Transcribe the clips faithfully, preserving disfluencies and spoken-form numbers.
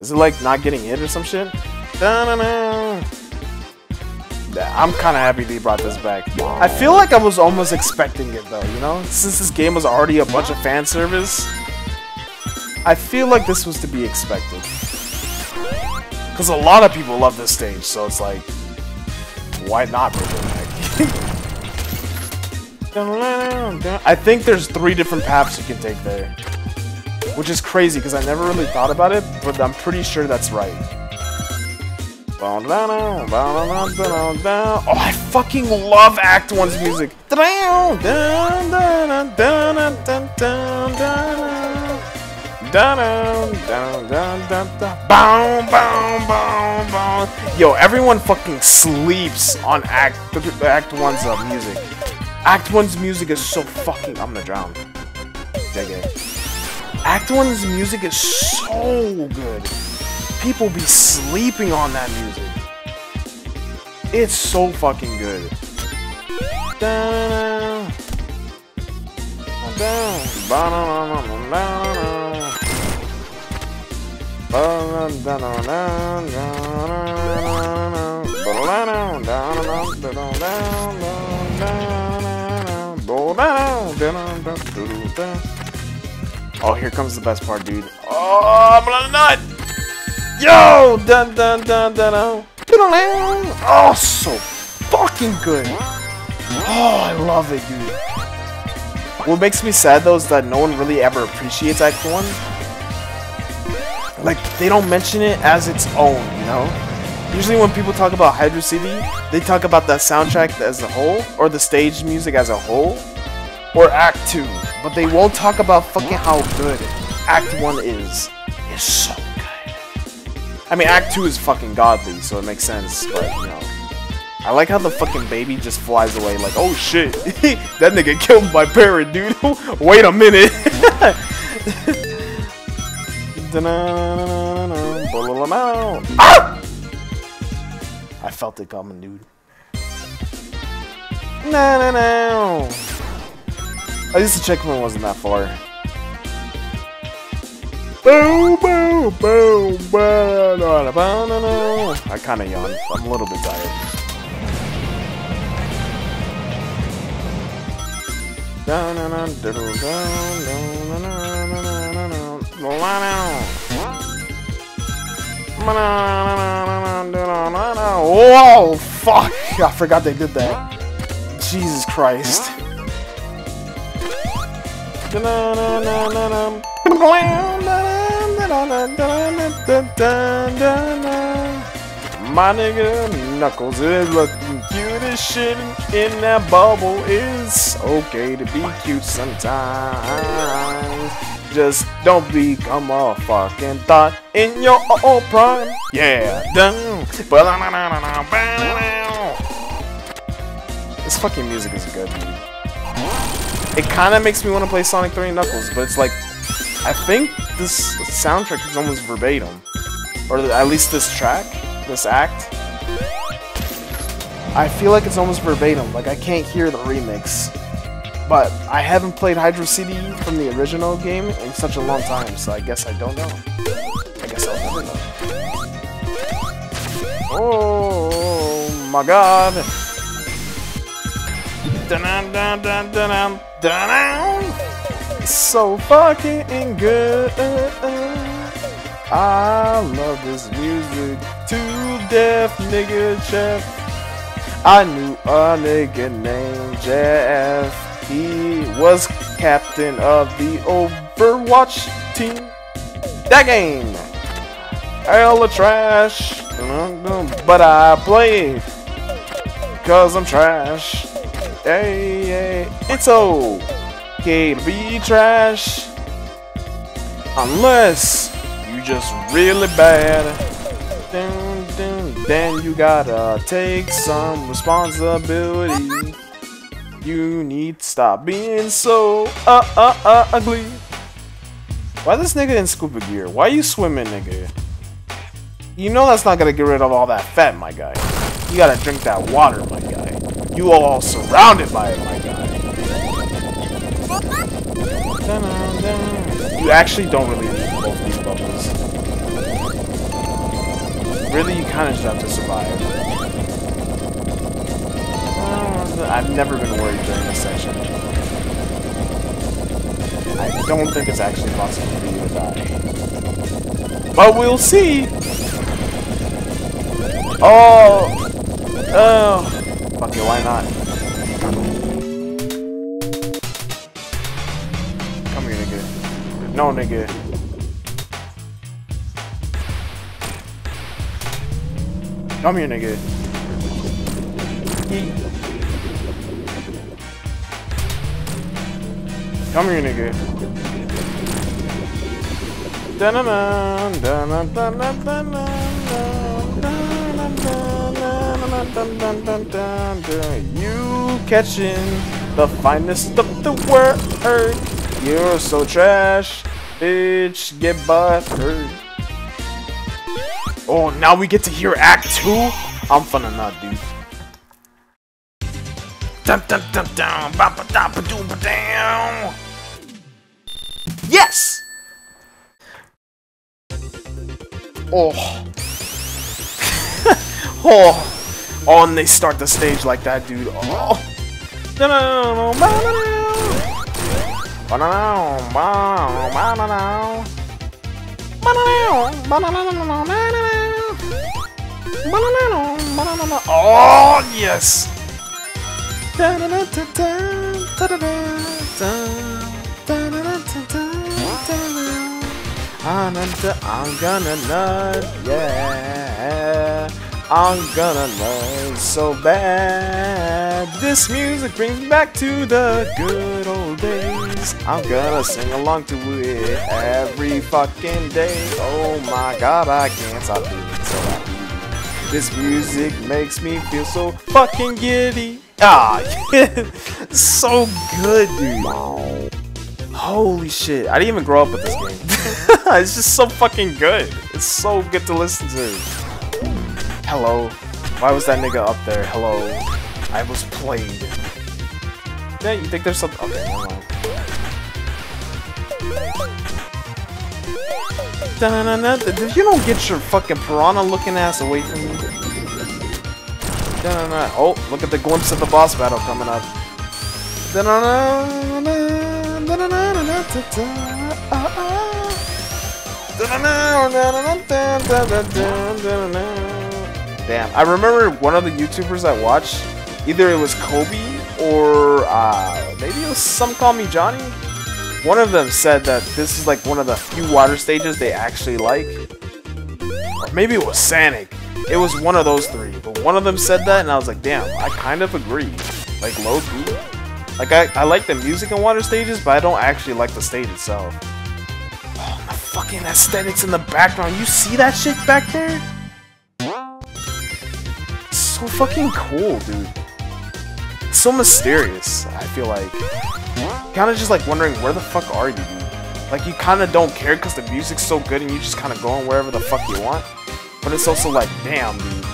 Is it like not getting hit or some shit? Da-na-na. I'm kind of happy they brought this back. I feel like I was almost expecting it though, you know? Since this game was already a bunch of fan service, I feel like this was to be expected. Because a lot of people love this stage, so it's like, why not bring it back? I think there's three different paths you can take there. Which is crazy, because I never really thought about it, but I'm pretty sure that's right. Oh, I fucking love Act one's music. Yo, everyone fucking sleeps on Act one's uh, music. Act one's music is so fucking... I'm gonna drown. Act one's music is so good. People be sleeping on that music. It's so fucking good. Oh, here comes the best part, dude. Oh, I'm gonna nut! Yo! Dun dun dun dun dun. Oh, so fucking good. Oh, I love it, dude. What makes me sad though is that no one really ever appreciates Act one. Like, they don't mention it as its own, you know? Usually when people talk about Hydro City, they talk about that soundtrack as a whole, or the stage music as a whole, or Act two. But they won't talk about fucking how good Act one is. It's so good. I mean, Act two is fucking godly, so it makes sense, but, you know. I like how the fucking baby just flies away like, oh shit, that nigga killed my parent, dude. Wait a minute. Ah! I felt it coming, dude. No, no, no. At least the checkpoint wasn't that far. Boom, boom, boom, boom, I kind of yawned. I'm a little bit tired. Whoa, fuck! I forgot they did that. Jesus Christ. My nigga Knuckles is looking cute as shit in that bubble. It's okay to be cute sometimes. Just don't become a fucking thought in your own prime. Yeah. This fucking music is good, dude. It kind of makes me want to play Sonic three and Knuckles, but it's like, I think this soundtrack is almost verbatim, or at least this track, this act. I feel like it's almost verbatim, like I can't hear the remix, but I haven't played Hydro City from the original game in such a long time, so I guess I don't know. I guess I'll never know. Oh my god. Dun dun dun dun dun. So fucking good. I love this music to death, nigga Jeff. I knew a nigga named Jeff. He was captain of the Overwatch team. That game, hella trash, but I play it cause I'm trash. Hey, hey, it's old. Okay, be trash unless you just really bad. Dun, dun, then you gotta take some responsibility. You need to stop being so uh uh uh ugly. Why this nigga in scuba gear? Why you swimming, nigga? You know that's not gonna get rid of all that fat, my guy. You gotta drink that water, my guy. You are all surrounded by it, my guy. You actually don't really need both these bubbles. really, you kind of just have to survive. Uh, I've never been worried during this section. I don't think it's actually possible for you to die. But we'll see! Oh! Oh! Fuck it, why not? Come here, nigga. No, nigga. Come here, nigga. Come here, nigga. You catching the finest of the world. You're so trash, bitch. Get busted. Oh, now we get to hear Act two? I'm finna nut, dude. Yes! Oh. Oh. Oh, and they start the stage like that, dude. Oh. Oh, yes! I'm gonna nut, yeah. I'm gonna nut so bad. This music brings me back to the good old days. I'm gonna sing along to it every fucking day. Oh my god, I can't stop doing so bad. This music makes me feel so fucking giddy. Ah, so good, dude. Holy shit, I didn't even grow up with this game. It's just so fucking good. It's so good to listen to. Hello. Why was that nigga up there? Hello. I was played. Yeah, you think there's something? Okay, never mind. If you don't get your fucking piranha looking ass away from me. Oh, look at the glimpse of the boss battle coming up. Damn, I remember one of the YouTubers I watched, either it was Kobe or uh, maybe it was Some Call Me Johnny. One of them said that this is like one of the few water stages they actually like. Or maybe it was Sonic. It was one of those three. But one of them said that and I was like, damn, I kind of agree. Like, low-key. Like, I, I like the music in water stages, but I don't actually like the stage itself. Oh, my fucking aesthetics in the background. You see that shit back there? It's so fucking cool, dude. It's so mysterious, I feel like. Kind of just like wondering, where the fuck are you, dude? Like, you kind of don't care because the music's so good and you just kind of going wherever the fuck you want. But it's also like, damn, dude,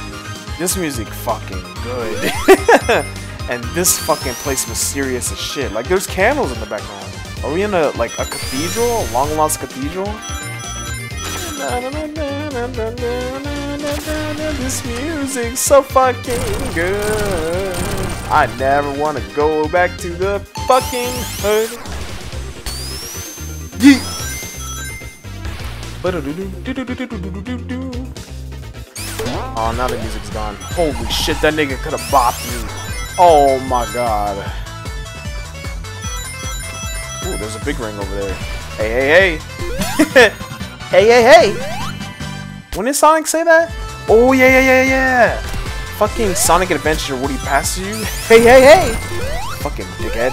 this music fucking good. And this fucking place mysterious as shit. Like, there's candles in the background. Are we in a, like, a cathedral? A long-lost cathedral? This music's so fucking good. I never want to go back to the fucking hood. Yeet. Oh, now the music's gone. Holy shit, that nigga could have bopped me. Oh my god. Ooh, there's a big ring over there. Hey, hey, hey. Hey, hey, hey. When did Sonic say that? Oh, yeah, yeah, yeah, yeah. Fucking Sonic Adventure, would he pass you? Hey, hey, hey! Fucking dickhead.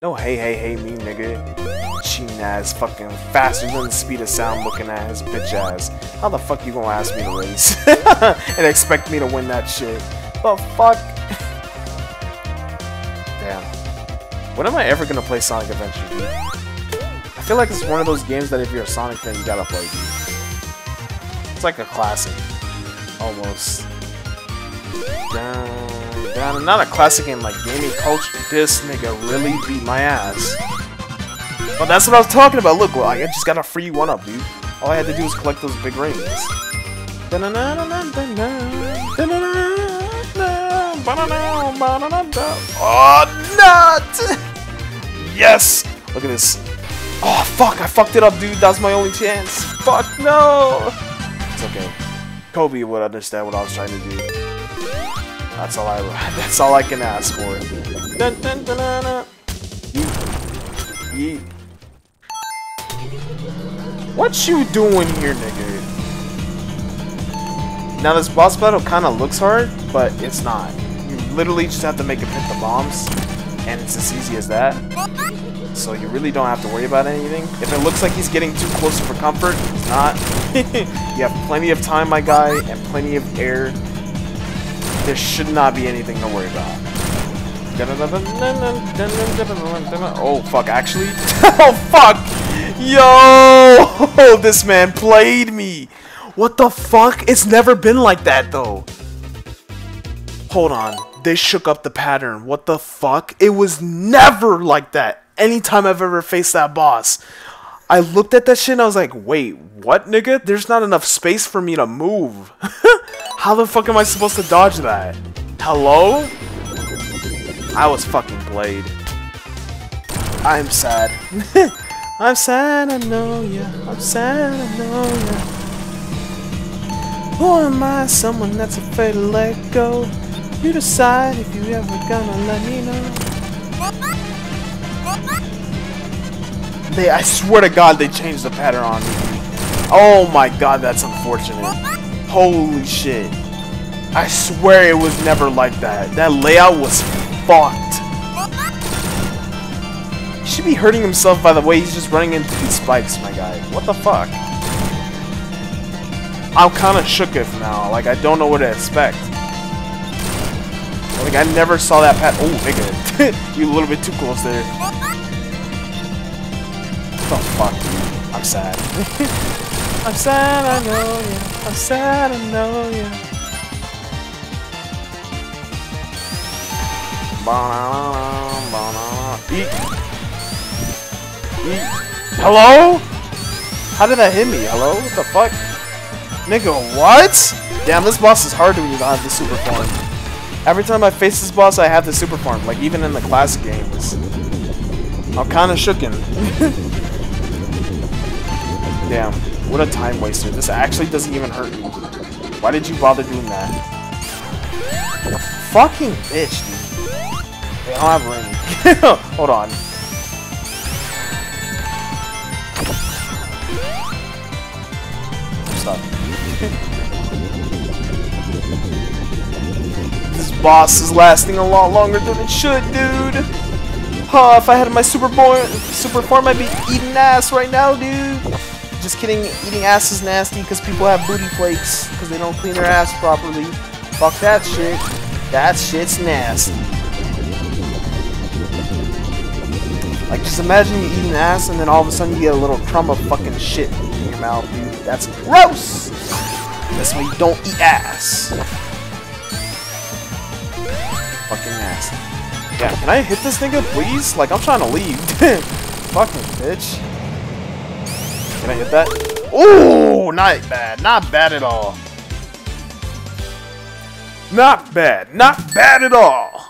No, hey, hey, hey, me, nigga. Cheating ass, fucking faster than the speed of sound looking at his bitch ass. How the fuck you gonna ask me to race? And expect me to win that shit. The fuck? Damn. When am I ever gonna play Sonic Adventure, dude? I feel like it's one of those games that if you're a Sonic fan, you gotta play, dude. It's like a classic. Almost. Down, down. Not a classic in like gaming culture. This nigga really beat my ass. But that's what I was talking about. Look, well, I just got a free one up, dude. All I had to do was collect those big rings. Oh, no! Yes! Look at this. Oh, fuck! I fucked it up, dude. That's my only chance. Fuck, no! It's okay. Kobe would understand what I was trying to do. That's all I, that's all I can ask for. Dun, dun, dun, dun, dun. Yeet. Yeet. What you doing here, nigga? Now this boss battle kind of looks hard, but it's not. You literally just have to make it hit the bombs, and it's as easy as that. So you really don't have to worry about anything. If it looks like he's getting too close for comfort, he's not. You have plenty of time, my guy, and plenty of air. There should not be anything to worry about. Oh, fuck, actually? Oh, fuck! Yo, this man played me. What the fuck? It's never been like that though. Hold on, they shook up the pattern. What the fuck? It was never like that. Anytime I've ever faced that boss, I looked at that shit and I was like, wait, what, nigga? There's not enough space for me to move. How the fuck am I supposed to dodge that? Hello? I was fucking played. I'm sad. I'm sad, I know ya. I'm sad, I know ya. Who am I? Someone that's afraid to let go. You decide if you ever gonna let me know. They, I swear to God, they changed the pattern on me. Oh my God, that's unfortunate. Holy shit. I swear it was never like that. That layout was fucked. He should be hurting himself by the way he's just running into these spikes, my guy. What the fuck? I'm kind of shooketh now. Like, I don't know what to expect. Like, I never saw that pat. Oh, nigga. You a little bit too close there. What the fuck, dude? I'm sad. I'm sad, I know ya. I'm sad, I know ya. Ba-na-na-na, ba-na-na. Eat. Hello? How did that hit me? Hello? What the fuck? Nigga, what? Damn, this boss is hard to use. I have the super form. Every time I face this boss, I have the super form. Like, even in the classic games. I'm kinda shooken. Damn, what a time waster. This actually doesn't even hurt me. Why did you bother doing that? Fucking bitch, dude. Wait, I don't have a ring. Hold on. This boss is lasting a lot longer than it should, dude. Huh, if I had my super, super form, I'd be eating ass right now, dude. Just kidding, eating ass is nasty because people have booty flakes because they don't clean their ass properly. Fuck that shit. That shit's nasty. Like, just imagine you eating ass and then all of a sudden you get a little crumb of fucking shit in your mouth, dude. That's gross! That's why you don't eat ass. Fucking ass. Yeah, can I hit this nigga, please? Like, I'm trying to leave. Fucking bitch. Can I hit that? Ooh, not bad. Not bad at all. Not bad. Not bad at all.